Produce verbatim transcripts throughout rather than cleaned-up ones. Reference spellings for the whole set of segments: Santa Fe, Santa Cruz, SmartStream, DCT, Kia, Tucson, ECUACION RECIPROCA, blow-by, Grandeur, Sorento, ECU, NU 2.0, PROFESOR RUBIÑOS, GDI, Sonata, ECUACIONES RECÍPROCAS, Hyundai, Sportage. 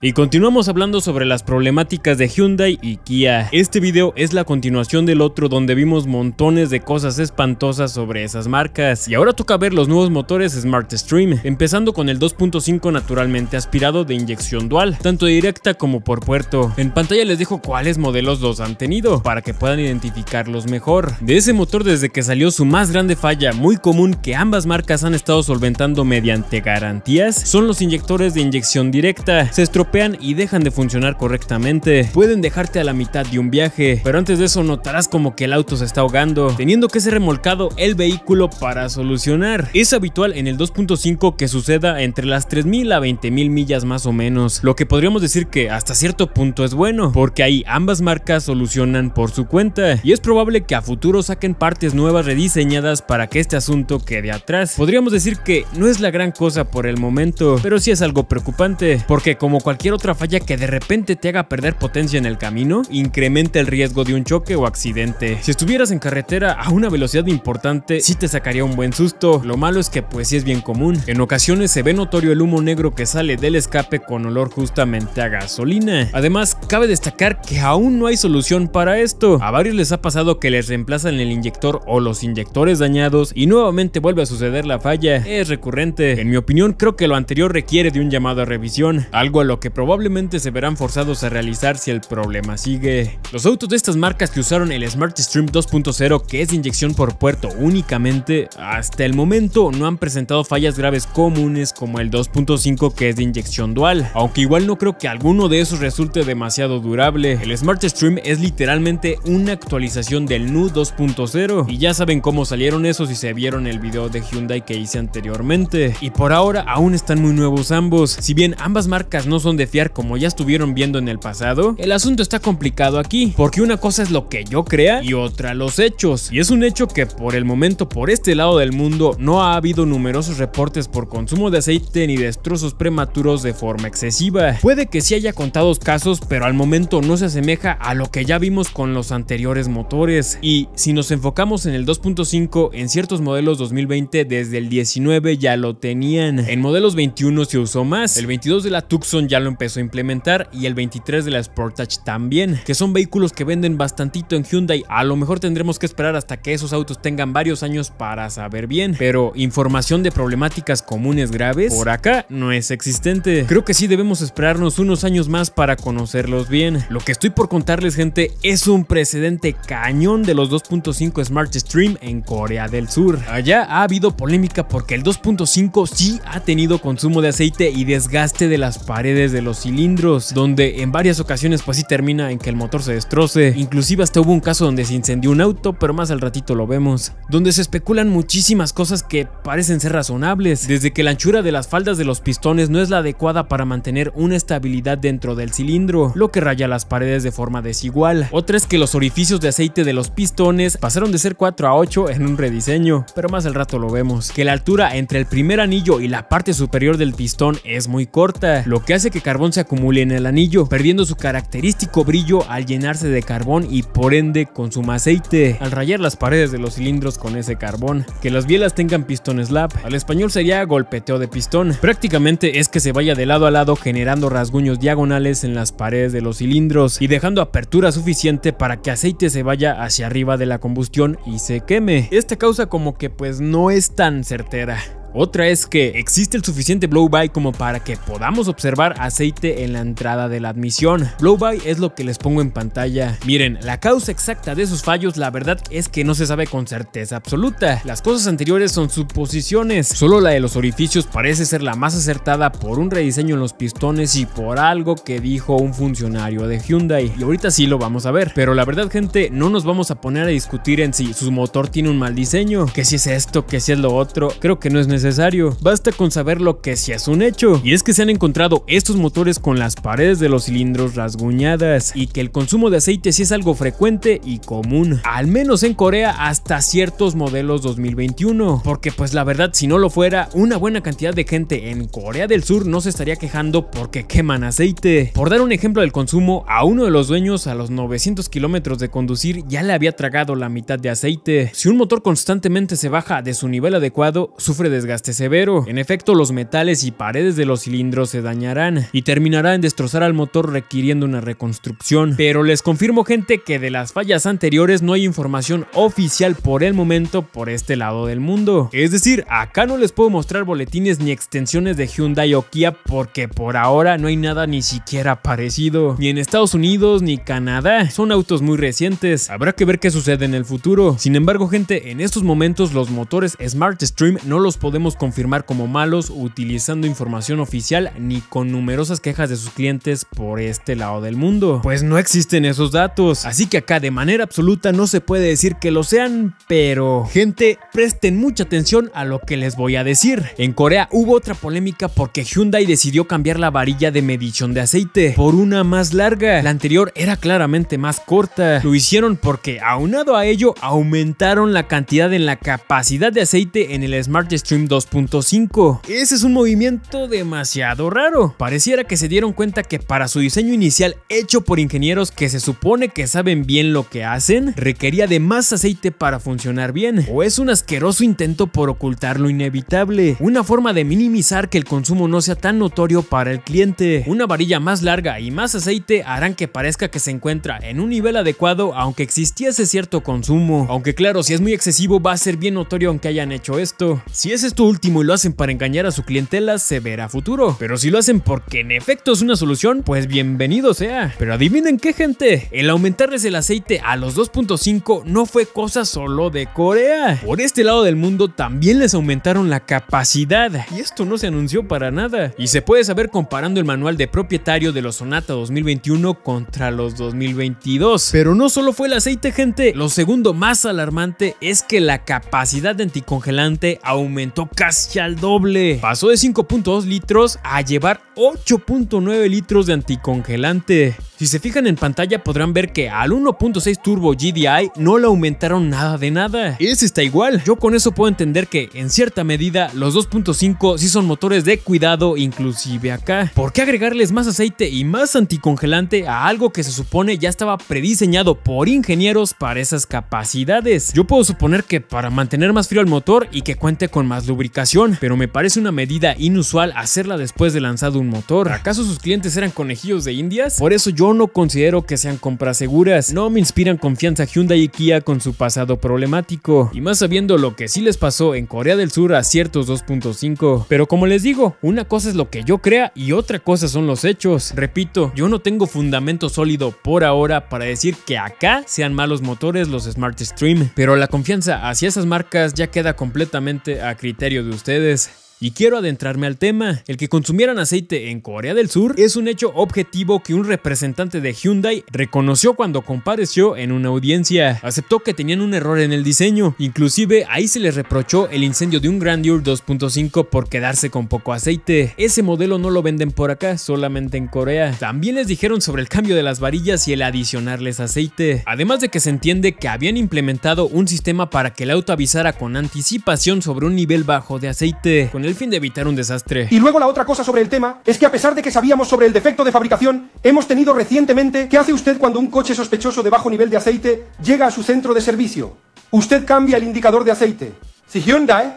Y continuamos hablando sobre las problemáticas de Hyundai y Kia. Este video es la continuación del otro donde vimos montones de cosas espantosas sobre esas marcas. Y ahora toca ver los nuevos motores SmartStream, empezando con el dos punto cinco naturalmente aspirado de inyección dual, tanto directa como por puerto. En pantalla les dejo cuáles modelos los han tenido, para que puedan identificarlos mejor. De ese motor desde que salió su más grande falla, muy común que ambas marcas han estado solventando mediante garantías, son los inyectores de inyección directa. Se estropearon y dejan de funcionar correctamente. Pueden dejarte a la mitad de un viaje, pero antes de eso notarás como que el auto se está ahogando, teniendo que ser remolcado el vehículo para solucionar. Es habitual en el dos punto cinco que suceda entre las tres mil a veinte mil millas más o menos, lo que podríamos decir que hasta cierto punto es bueno, porque ahí ambas marcas solucionan por su cuenta, y es probable que a futuro saquen partes nuevas rediseñadas para que este asunto quede atrás. Podríamos decir que no es la gran cosa por el momento, pero sí es algo preocupante, porque como cualquier Cualquier otra falla que de repente te haga perder potencia en el camino, incrementa el riesgo de un choque o accidente. Si estuvieras en carretera a una velocidad importante, sí te sacaría un buen susto. Lo malo es que pues sí es bien común. En ocasiones se ve notorio el humo negro que sale del escape con olor justamente a gasolina. Además, cabe destacar que aún no hay solución para esto. A varios les ha pasado que les reemplazan el inyector o los inyectores dañados y nuevamente vuelve a suceder la falla. Es recurrente. En mi opinión, creo que lo anterior requiere de un llamado a revisión, algo a lo que probablemente se verán forzados a realizar si el problema sigue. Los autos de estas marcas que usaron el SmartStream dos punto cero, que es de inyección por puerto únicamente, hasta el momento no han presentado fallas graves comunes como el dos punto cinco, que es de inyección dual, aunque igual no creo que alguno de esos resulte demasiado durable. El SmartStream es literalmente una actualización del N U dos punto cero y ya saben cómo salieron esos si se vieron el video de Hyundai que hice anteriormente, y por ahora aún están muy nuevos ambos. Si bien ambas marcas no son de fiar como ya estuvieron viendo en el pasado, el asunto está complicado aquí, porque una cosa es lo que yo crea y otra los hechos, y es un hecho que por el momento por este lado del mundo no ha habido numerosos reportes por consumo de aceite ni destrozos prematuros de forma excesiva. Puede que sí haya contados casos, pero al momento no se asemeja a lo que ya vimos con los anteriores motores, y si nos enfocamos en el dos punto cinco, en ciertos modelos dos mil veinte desde el diecinueve ya lo tenían, en modelos veintiuno se usó más, el veintidós de la Tucson ya lo empezó a implementar y el veintitrés de la Sportage también, que son vehículos que venden bastantito en Hyundai. A lo mejor tendremos que esperar hasta que esos autos tengan varios años para saber bien, pero información de problemáticas comunes graves por acá no es existente. Creo que sí debemos esperarnos unos años más para conocerlos bien. Lo que estoy por contarles, gente, es un precedente cañón de los dos punto cinco SmartStream en Corea del Sur. Allá ha habido polémica porque el dos punto cinco sí ha tenido consumo de aceite y desgaste de las paredes de los cilindros, donde en varias ocasiones pues sí termina en que el motor se destroce. Inclusive hasta hubo un caso donde se incendió un auto, pero más al ratito lo vemos. Donde se especulan muchísimas cosas que parecen ser razonables, desde que la anchura de las faldas de los pistones no es la adecuada para mantener una estabilidad dentro del cilindro, lo que raya las paredes de forma desigual. Otra es que los orificios de aceite de los pistones pasaron de ser cuatro a ocho en un rediseño, pero más al rato lo vemos. Que la altura entre el primer anillo y la parte superior del pistón es muy corta, lo que hace que carbón se acumule en el anillo, perdiendo su característico brillo al llenarse de carbón y por ende consuma aceite al rayar las paredes de los cilindros con ese carbón. Que las bielas tengan pistón slap, al español sería golpeteo de pistón, prácticamente es que se vaya de lado a lado generando rasguños diagonales en las paredes de los cilindros y dejando apertura suficiente para que aceite se vaya hacia arriba de la combustión y se queme. Esta causa como que pues no es tan certera. Otra es que existe el suficiente blow-by como para que podamos observar aceite en la entrada de la admisión. Blow-by es lo que les pongo en pantalla. Miren, la causa exacta de esos fallos la verdad es que no se sabe con certeza absoluta. Las cosas anteriores son suposiciones. Solo la de los orificios parece ser la más acertada por un rediseño en los pistones y por algo que dijo un funcionario de Hyundai. Y ahorita sí lo vamos a ver. Pero la verdad, gente, no nos vamos a poner a discutir en si su motor tiene un mal diseño, que si es esto, que si es lo otro. Creo que no es necesario. Necesario. Basta con saber lo que sí es un hecho, y es que se han encontrado estos motores con las paredes de los cilindros rasguñadas, y que el consumo de aceite sí es algo frecuente y común, al menos en Corea hasta ciertos modelos dos mil veintiuno, porque pues la verdad si no lo fuera, una buena cantidad de gente en Corea del Sur no se estaría quejando porque queman aceite. Por dar un ejemplo del consumo, a uno de los dueños a los novecientos kilómetros de conducir ya le había tragado la mitad de aceite. Si un motor constantemente se baja de su nivel adecuado, sufre desgaste desgaste severo. En efecto, los metales y paredes de los cilindros se dañarán y terminará en destrozar al motor, requiriendo una reconstrucción. Pero les confirmo, gente, que de las fallas anteriores no hay información oficial por el momento por este lado del mundo. Es decir, acá no les puedo mostrar boletines ni extensiones de Hyundai o Kia porque por ahora no hay nada ni siquiera parecido, ni en Estados Unidos ni Canadá. Son autos muy recientes, habrá que ver qué sucede en el futuro. Sin embargo, gente, en estos momentos los motores SmartStream no los podemos confirmar como malos utilizando información oficial ni con numerosas quejas de sus clientes por este lado del mundo, pues no existen esos datos. Así que acá de manera absoluta no se puede decir que lo sean, pero gente, presten mucha atención a lo que les voy a decir. En Corea hubo otra polémica porque Hyundai decidió cambiar la varilla de medición de aceite por una más larga. La anterior era claramente más corta. Lo hicieron porque aunado a ello aumentaron la cantidad en la capacidad de aceite en el SmartStream dos punto cinco. Ese es un movimiento demasiado raro. Pareciera que se dieron cuenta que para su diseño inicial, hecho por ingenieros que se supone que saben bien lo que hacen, requería de más aceite para funcionar bien, o es un asqueroso intento por ocultar lo inevitable, una forma de minimizar que el consumo no sea tan notorio para el cliente. Una varilla más larga y más aceite harán que parezca que se encuentra en un nivel adecuado aunque existiese cierto consumo, aunque claro, si es muy excesivo va a ser bien notorio aunque hayan hecho esto. Si es esto último y lo hacen para engañar a su clientela, se verá a futuro, pero si lo hacen porque en efecto es una solución, pues bienvenido sea. Pero adivinen qué, gente, el aumentarles el aceite a los dos punto cinco no fue cosa solo de Corea. Por este lado del mundo también les aumentaron la capacidad y esto no se anunció para nada, y se puede saber comparando el manual de propietario de los Sonata dos mil veintiuno contra los dos mil veintidós. Pero no solo fue el aceite, gente, lo segundo más alarmante es que la capacidad de anticongelante aumentó casi al doble, pasó de cinco punto dos litros a llevar ocho punto nueve litros de anticongelante. Si se fijan en pantalla podrán ver que al uno punto seis turbo G D I no le aumentaron nada de nada, ese está igual. Yo con eso puedo entender que en cierta medida los dos punto cinco sí son motores de cuidado inclusive acá. ¿Por qué agregarles más aceite y más anticongelante a algo que se supone ya estaba prediseñado por ingenieros para esas capacidades? Yo puedo suponer que para mantener más frío el motor y que cuente con más lubricación, pero me parece una medida inusual hacerla después de lanzado un motor. ¿Acaso sus clientes eran conejillos de indias? Por eso yo no considero que sean compras seguras. No me inspiran confianza Hyundai y Kia con su pasado problemático, y más sabiendo lo que sí les pasó en Corea del Sur a ciertos dos punto cinco. Pero como les digo, una cosa es lo que yo crea y otra cosa son los hechos. Repito, yo no tengo fundamento sólido por ahora para decir que acá sean malos motores los SmartStream, pero la confianza hacia esas marcas ya queda completamente a criterio de ustedes. Y quiero adentrarme al tema. El que consumieran aceite en Corea del Sur es un hecho objetivo que un representante de Hyundai reconoció cuando compareció en una audiencia. Aceptó que tenían un error en el diseño, inclusive ahí se les reprochó el incendio de un Grandeur dos punto cinco por quedarse con poco aceite. Ese modelo no lo venden por acá, solamente en Corea. También les dijeron sobre el cambio de las varillas y el adicionarles aceite, además de que se entiende que habían implementado un sistema para que el auto avisara con anticipación sobre un nivel bajo de aceite, con el el fin de evitar un desastre. Y luego la otra cosa sobre el tema es que a pesar de que sabíamos sobre el defecto de fabricación, hemos tenido recientemente, ¿qué hace usted cuando un coche sospechoso de bajo nivel de aceite llega a su centro de servicio? Usted cambia el indicador de aceite. Si Hyundai,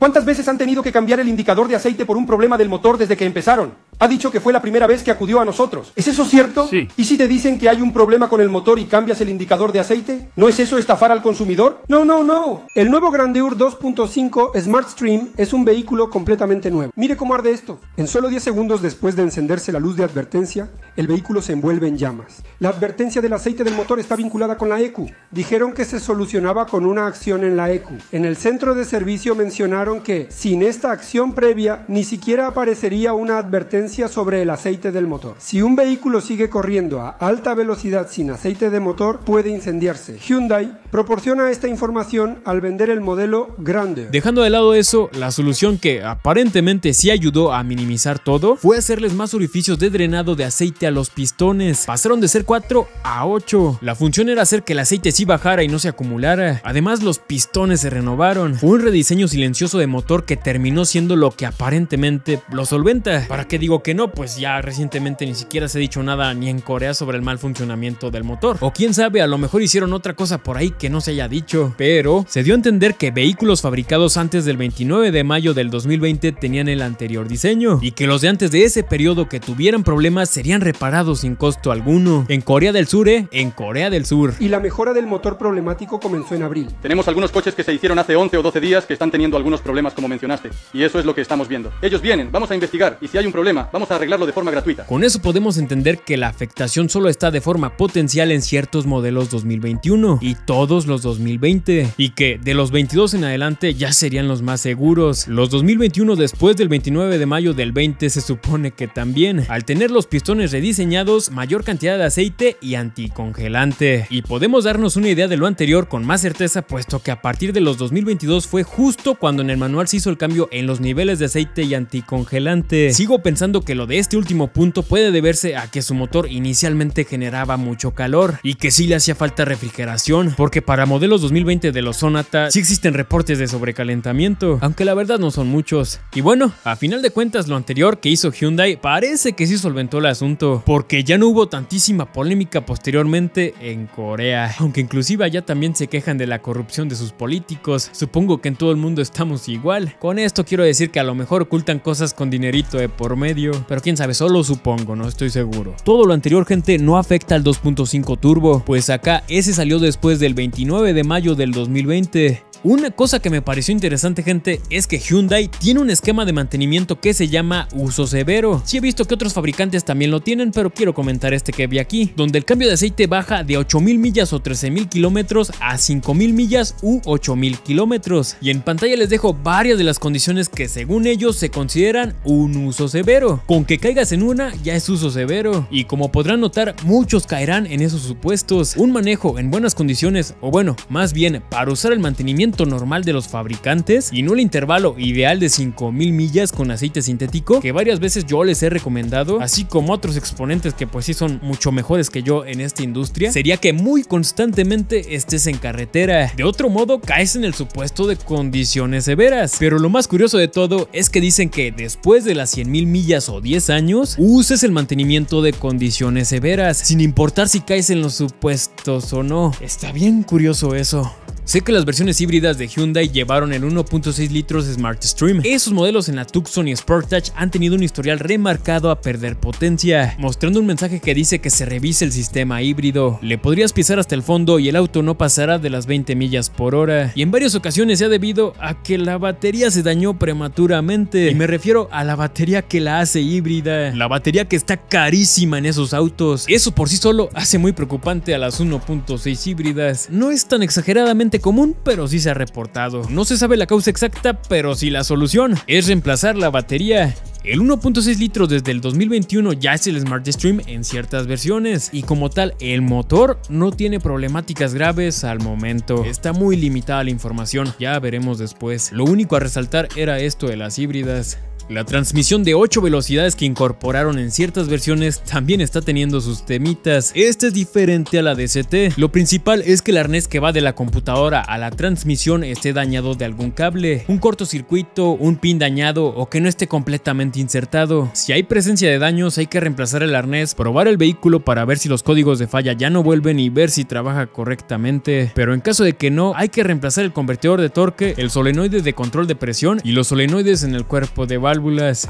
¿cuántas veces han tenido que cambiar el indicador de aceite por un problema del motor desde que empezaron? Ha dicho que fue la primera vez que acudió a nosotros. ¿Es eso cierto? Sí. ¿Y si te dicen que hay un problema con el motor y cambias el indicador de aceite? ¿No es eso estafar al consumidor? No, no, no. El nuevo Grandeur dos punto cinco SmartStream es un vehículo completamente nuevo. Mire cómo arde esto. En solo diez segundos después de encenderse la luz de advertencia, el vehículo se envuelve en llamas. La advertencia del aceite del motor está vinculada con la E C U. Dijeron que se solucionaba con una acción en la E C U. En el centro de servicio mencionaron que, sin esta acción previa, ni siquiera aparecería una advertencia sobre el aceite del motor. Si un vehículo sigue corriendo a alta velocidad sin aceite de motor, puede incendiarse. Hyundai proporciona esta información al vender el modelo Grandeur. Dejando de lado eso, la solución que aparentemente sí ayudó a minimizar todo fue hacerles más orificios de drenado de aceite aceite a los pistones. Pasaron de ser cuatro a ocho. La función era hacer que el aceite sí bajara y no se acumulara. Además, los pistones se renovaron. Fue un rediseño silencioso de motor que terminó siendo lo que aparentemente lo solventa. ¿Para qué digo que no? Pues ya recientemente ni siquiera se ha dicho nada ni en Corea sobre el mal funcionamiento del motor. O quién sabe, a lo mejor hicieron otra cosa por ahí que no se haya dicho. Pero se dio a entender que vehículos fabricados antes del veintinueve de mayo del dos mil veinte tenían el anterior diseño y que los de antes de ese periodo que tuvieran problemas serían reparados sin costo alguno. En Corea del Sur, ¿eh? En Corea del Sur. Y la mejora del motor problemático comenzó en abril. Tenemos algunos coches que se hicieron hace once o doce días que están teniendo algunos problemas como mencionaste, y eso es lo que estamos viendo. Ellos vienen, vamos a investigar y si hay un problema vamos a arreglarlo de forma gratuita. Con eso podemos entender que la afectación solo está de forma potencial en ciertos modelos dos mil veintiuno y todos los dos mil veinte, y que de los veintidós en adelante ya serían los más seguros. Los dos mil veintiuno después del veintinueve de mayo del veinte se supone que también, al tener los pistones rediseñados, mayor cantidad de aceite y anticongelante. Y podemos darnos una idea de lo anterior con más certeza, puesto que a partir de los dos mil veintidós fue justo cuando en el manual se hizo el cambio en los niveles de aceite y anticongelante. Sigo pensando que lo de este último punto puede deberse a que su motor inicialmente generaba mucho calor y que sí le hacía falta refrigeración, porque para modelos dos mil veinte de los Sonata sí existen reportes de sobrecalentamiento, aunque la verdad no son muchos. Y bueno, a final de cuentas lo anterior que hizo Hyundai parece que sí solventó el asunto, porque ya no hubo tantísima polémica posteriormente en Corea, aunque inclusive allá también se quejan de la corrupción de sus políticos. Supongo que en todo el mundo estamos igual. Con esto quiero decir que a lo mejor ocultan cosas con dinerito de por medio, pero quién sabe, solo supongo, no estoy seguro. Todo lo anterior, gente, no afecta al dos punto cinco turbo, pues acá ese salió después del veintinueve de mayo del dos mil veinte. Una cosa que me pareció interesante, gente, es que Hyundai tiene un esquema de mantenimiento que se llama uso severo. Sí he visto que otros fabricantes también lo tienen, pero quiero comentar este que vi aquí, donde el cambio de aceite baja de ocho mil millas o trece mil kilómetros a cinco mil millas u ocho mil kilómetros. Y en pantalla les dejo varias de las condiciones que según ellos se consideran un uso severo. Con que caigas en una ya es uso severo, y como podrán notar, muchos caerán en esos supuestos. Un manejo en buenas condiciones, o bueno, más bien para usar el mantenimiento normal de los fabricantes y no el intervalo ideal de cinco mil millas con aceite sintético que varias veces yo les he recomendado, así como otros exponentes que pues sí son mucho mejores que yo en esta industria, sería que muy constantemente estés en carretera. De otro modo caes en el supuesto de condiciones severas. Pero lo más curioso de todo es que dicen que después de las cien mil millas o diez años uses el mantenimiento de condiciones severas, sin importar si caes en los supuestos o no. Está bien curioso eso. Sé que las versiones híbridas de Hyundai llevaron el uno punto seis litros SmartStream. Esos modelos en la Tucson y Sportage han tenido un historial remarcado a perder potencia, mostrando un mensaje que dice que se revise el sistema híbrido. Le podrías pisar hasta el fondo y el auto no pasará de las veinte millas por hora. Y en varias ocasiones se ha debido a que la batería se dañó prematuramente. Y me refiero a la batería que la hace híbrida, la batería que está carísima en esos autos. Eso por sí solo hace muy preocupante a las uno punto seis híbridas. No es tan exageradamente común, pero sí se ha reportado. No se sabe la causa exacta, pero sí la solución es reemplazar la batería. El uno punto seis litros desde el dos mil veintiuno ya es el SmartStream en ciertas versiones, y como tal el motor no tiene problemáticas graves al momento. Está muy limitada la información, ya veremos después. Lo único a resaltar era esto de las híbridas. La transmisión de ocho velocidades que incorporaron en ciertas versiones también está teniendo sus temitas. Esta es diferente a la D C T. Lo principal es que el arnés que va de la computadora a la transmisión esté dañado de algún cable, un cortocircuito, un pin dañado o que no esté completamente insertado. Si hay presencia de daños hay que reemplazar el arnés, probar el vehículo para ver si los códigos de falla ya no vuelven y ver si trabaja correctamente. Pero en caso de que no, hay que reemplazar el convertidor de torque, el solenoide de control de presión y los solenoides en el cuerpo de válvula.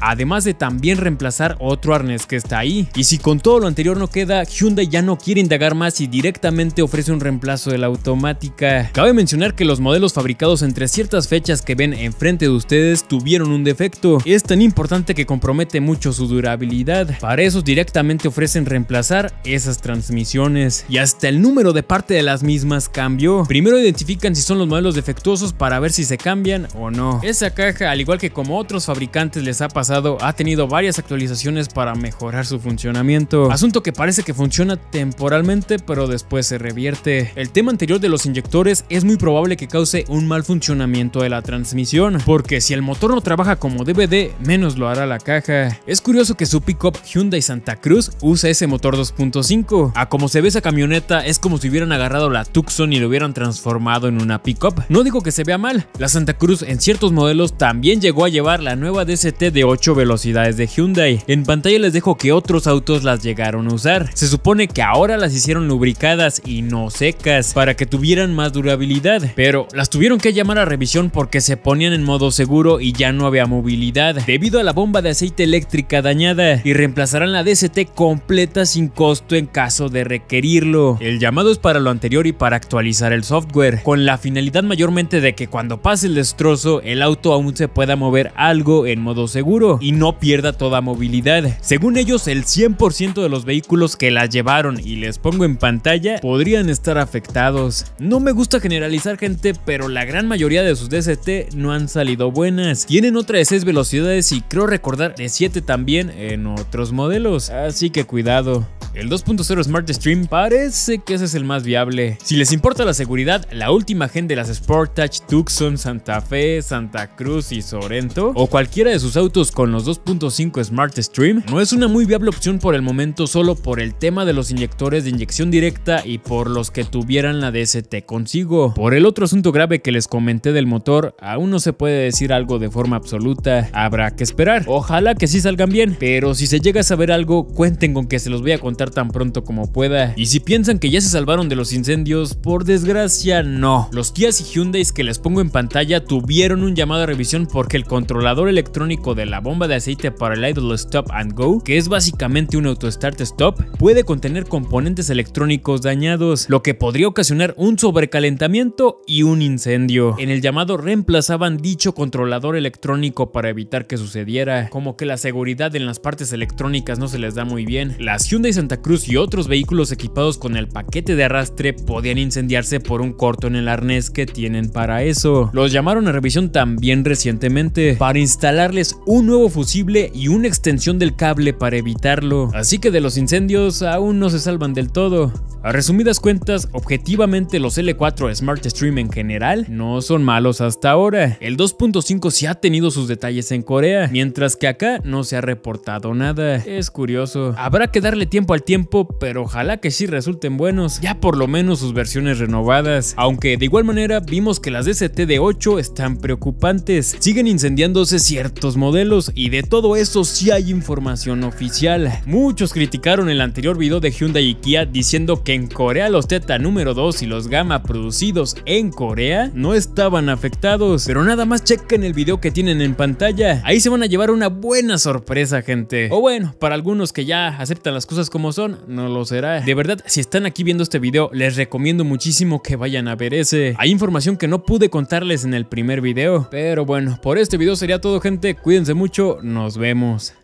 Además de también reemplazar otro arnés que está ahí. Y si con todo lo anterior no queda, Hyundai ya no quiere indagar más y directamente ofrece un reemplazo de la automática. Cabe mencionar que los modelos fabricados entre ciertas fechas que ven enfrente de ustedes tuvieron un defecto. Es tan importante que compromete mucho su durabilidad. Para esos directamente ofrecen reemplazar esas transmisiones. Y hasta el número de parte de las mismas cambió. Primero identifican si son los modelos defectuosos para ver si se cambian o no. Esa caja, al igual que como otros fabricantes antes les ha pasado, ha tenido varias actualizaciones para mejorar su funcionamiento. Asunto que parece que funciona temporalmente, pero después se revierte. El tema anterior de los inyectores es muy probable que cause un mal funcionamiento de la transmisión, porque si el motor no trabaja como debe de, menos lo hará la caja. Es curioso que su pickup Hyundai Santa Cruz usa ese motor dos punto cinco. A como se ve esa camioneta, es como si hubieran agarrado la Tucson y lo hubieran transformado en una pickup. No digo que se vea mal, la Santa Cruz en ciertos modelos también llegó a llevar la nueva D C T de ocho velocidades de Hyundai. En pantalla les dejo que otros autos las llegaron a usar. Se supone que ahora las hicieron lubricadas y no secas para que tuvieran más durabilidad, pero las tuvieron que llamar a revisión porque se ponían en modo seguro y ya no había movilidad debido a la bomba de aceite eléctrica dañada, y reemplazarán la D C T completa sin costo en caso de requerirlo. El llamado es para lo anterior y para actualizar el software, con la finalidad mayormente de que cuando pase el destrozo el auto aún se pueda mover algo en modo seguro y no pierda toda movilidad. Según ellos, el cien por ciento de los vehículos que las llevaron, y les pongo en pantalla, podrían estar afectados. No me gusta generalizar, gente, pero la gran mayoría de sus D C T no han salido buenas. Tienen otra de seis velocidades y creo recordar de siete también en otros modelos, así que cuidado. El dos punto cero SmartStream parece que ese es el más viable. Si les importa la seguridad, la última gen de las Sportage, Tucson, Santa Fe, Santa Cruz y Sorento, o cualquiera de sus autos con los dos punto cinco SmartStream, no es una muy viable opción por el momento, solo por el tema de los inyectores de inyección directa y por los que tuvieran la D C T consigo. Por el otro asunto grave que les comenté del motor, aún no se puede decir algo de forma absoluta. Habrá que esperar. Ojalá que sí salgan bien, pero si se llega a saber algo, cuenten con que se los voy a contar tan pronto como pueda. Y si piensan que ya se salvaron de los incendios, por desgracia no. Los Kias y Hyundais que les pongo en pantalla tuvieron un llamado a revisión porque el controlador electrónico de la bomba de aceite para el idle stop and go, que es básicamente un auto start stop, puede contener componentes electrónicos dañados, lo que podría ocasionar un sobrecalentamiento y un incendio. En el llamado reemplazaban dicho controlador electrónico para evitar que sucediera. Como que la seguridad en las partes electrónicas no se les da muy bien. Las Hyundai Santa Cruz y otros vehículos equipados con el paquete de arrastre podían incendiarse por un corto en el arnés que tienen para eso. Los llamaron a revisión también recientemente para instalarles un nuevo fusible y una extensión del cable para evitarlo, así que de los incendios aún no se salvan del todo. A resumidas cuentas, objetivamente los L cuatro SmartStream en general no son malos hasta ahora. El dos punto cinco sí ha tenido sus detalles en Corea, mientras que acá no se ha reportado nada. Es curioso. Habrá que darle tiempo al tiempo, pero ojalá que sí resulten buenos, ya por lo menos sus versiones renovadas. Aunque de igual manera vimos que las D C T de ocho están preocupantes, siguen incendiándose ciertos modelos y de todo eso sí hay información oficial. Muchos criticaron el anterior video de Hyundai y Kia diciendo que en Corea los Theta número dos y los Gamma producidos en Corea no estaban afectados, pero nada más chequen el video que tienen en pantalla, ahí se van a llevar una buena sorpresa, gente. O bueno, para algunos que ya aceptan las cosas como son, no lo será. De verdad, si están aquí viendo este video, les recomiendo muchísimo que vayan a ver ese. Hay información que no pude contarles en el primer video, pero bueno, por este video sería todo, gente. Cuídense mucho, nos vemos.